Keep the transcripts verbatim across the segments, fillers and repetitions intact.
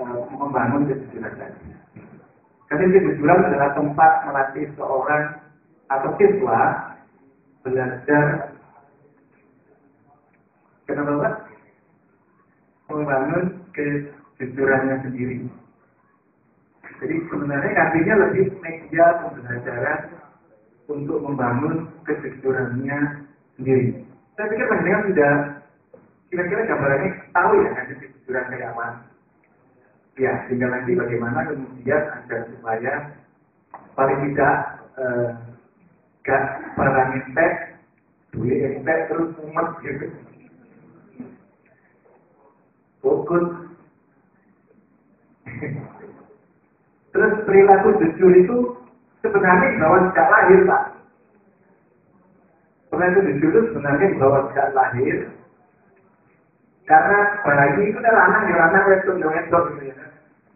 uh, membangun kejujuran tadi. Karena kejujuran adalah tempat melatih seorang atau siswa belajar kenapa membangun kejujurannya sendiri. Jadi sebenarnya artinya lebih media pembelajaran untuk membangun kejujurannya sendiri. Saya pikir panjenengan sudah kira-kira gambarannya tahu ya kan kejujuran kayak apa. Ya, tinggal nanti bagaimana kemudian agar supaya paling tidak eh, gak parah ngetek, duit ngetek terus umat gitu. Fokus. Terus perilaku jujur itu sebenarnya dibawa sejak lahir, Pak. Perilaku jujur itu sebenarnya dibawa sejak lahir. Karena barang ini udah lama di ranah wedok-wedok gitu ya.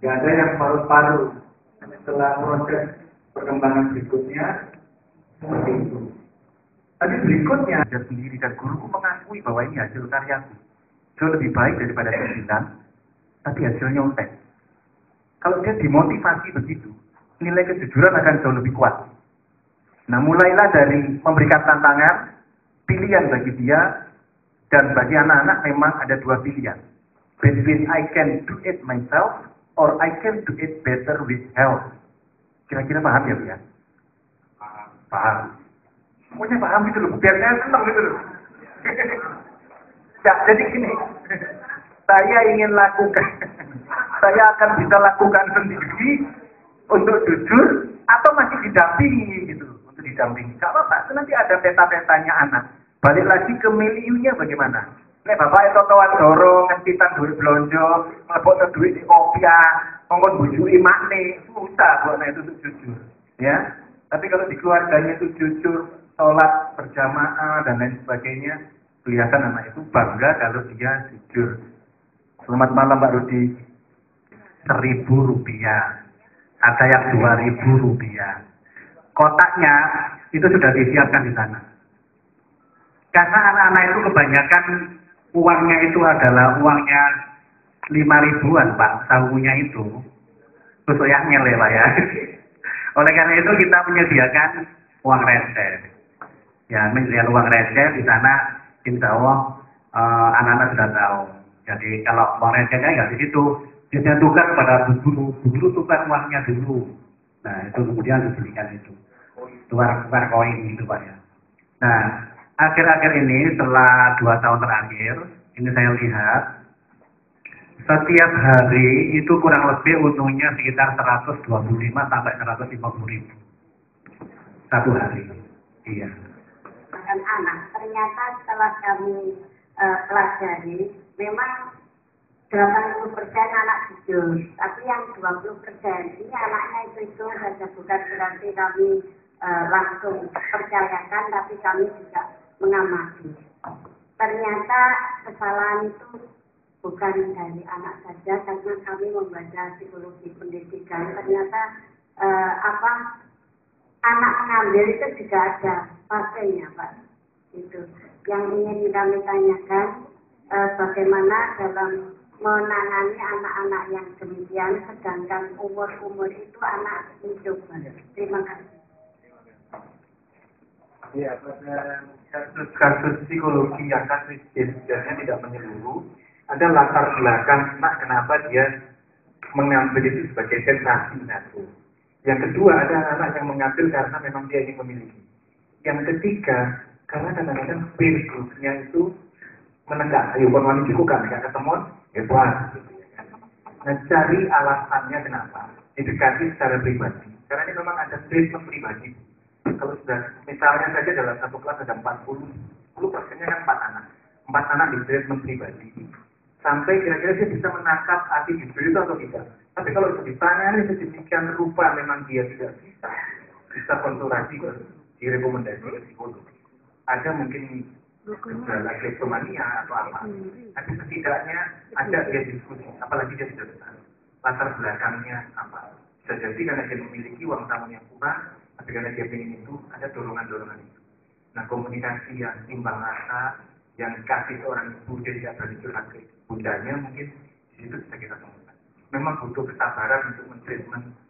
Gak ada yang paru-paru. Setelah proses perkembangan berikutnya seperti itu. Tapi berikutnya ada sendiri dan guruku mengakui bahwa ini hasil karyaku. Jauh lebih baik daripada pimpinan, tapi hasilnya nyontek. Kalau dia dimotivasi begitu, nilai kejujuran akan jauh lebih kuat. Nah, mulailah dari memberikan tantangan, pilihan bagi dia, dan bagi anak-anak memang ada dua pilihan. Between I can do it myself, or I can do it better with help. Kira-kira paham ya, Bu ya? Paham. Paham. Pokoknya paham gitu loh, biar saya senang gitu loh. Ya, jadi gini, saya ingin lakukan, saya akan bisa lakukan sendiri untuk jujur atau masih didampingi gitu, untuk didampingi. Gak apa-apa, nanti ada peta-petanya anak. Balik lagi ke miliunya bagaimana? Nek bapak itu totoan dorong, ngetitan duit belonjo, ngelebok duit di kopiah, ngomong bujui makne, susah buat itu jujur, ya. Tapi kalau di keluarganya itu jujur, sholat berjamaah dan lain sebagainya, kelihatan anak itu bangga kalau dia jujur. Selamat malam Pak Rudi. Seribu rupiah. Ada yang dua ribu rupiah. Kotaknya itu sudah disiapkan di sana. Karena anak-anak itu kebanyakan uangnya itu adalah uangnya lima ribuan Pak. Sahunya itu. Terus yang nyele lah ya. Oleh karena itu kita menyediakan uang receh. Ya, menyediakan uang receh di sana. Insya Allah uh, anak-anak sudah tahu. Jadi kalau uang recehnya nggak begitu, biasanya tukar kepada guru, guru tukar uangnya dulu. Nah itu kemudian diberikan itu, tukar-tukar koin gitu Pak ya. Nah akhir-akhir ini setelah dua tahun terakhir, ini saya lihat setiap hari itu kurang lebih untungnya sekitar seratus dua puluh lima sampai seratus lima puluh ribu satu hari. Iya. Anak ternyata setelah kami uh, pelajari memang delapan puluh persen anak jujur, tapi yang dua puluh persen ini anaknya itu-itu saja, bukan berarti kami uh, langsung percayakan, tapi kami juga mengamati. Ternyata kesalahan itu bukan dari anak saja, karena kami membaca psikologi pendidikan, ternyata uh, apa anak ngambil itu juga ada fasenya Pak. Itu yang ingin kami tanyakan, e, bagaimana dalam menangani anak-anak yang demikian, sedangkan umur-umur itu anak mencoba. Terima kasih. Ya, pada kasus-kasus psikologi yang kasus biasanya tidak menyeluruh, ada latar belakang nah, kenapa dia mengambil itu sebagai sensasi natural. Yang kedua, ada anak yang mengambil karena memang dia ingin memiliki. Yang ketiga, karena kadang-kadang peer group-nya itu menegak. Ayo, bukan wanita kan, gak ketemu, hebat. Nah, cari alasannya kenapa. Didekati secara pribadi. Karena ini memang ada treatment pribadi. Kalau sudah, misalnya saja dalam satu kelas ada empat puluh, sepuluh persennya kan empat anak. empat anak di treatment pribadi. Sampai kira-kira dia bisa menangkap arti jujur itu atau tidak. Tapi kalau ditangani sedemikian rupa memang dia tidak bisa. Bisa konsultasi direkomendasi oleh psikolog. Ada mungkin gejala kleptomania atau apa. Tapi setidaknya ada dia diskusi. Apalagi dia sudah besar. Latar belakangnya apa. Bisa jadi karena dia memiliki uang tamu yang kurang, tapi karena dia ingin itu ada dorongan-dorongan itu. Nah komunikasi yang timbang rasa, yang kasih seorang ibu dia tidak berani curhat ke bundanya mungkin di situ bisa kita temukan. memang butuh kesabaran untuk men-treatment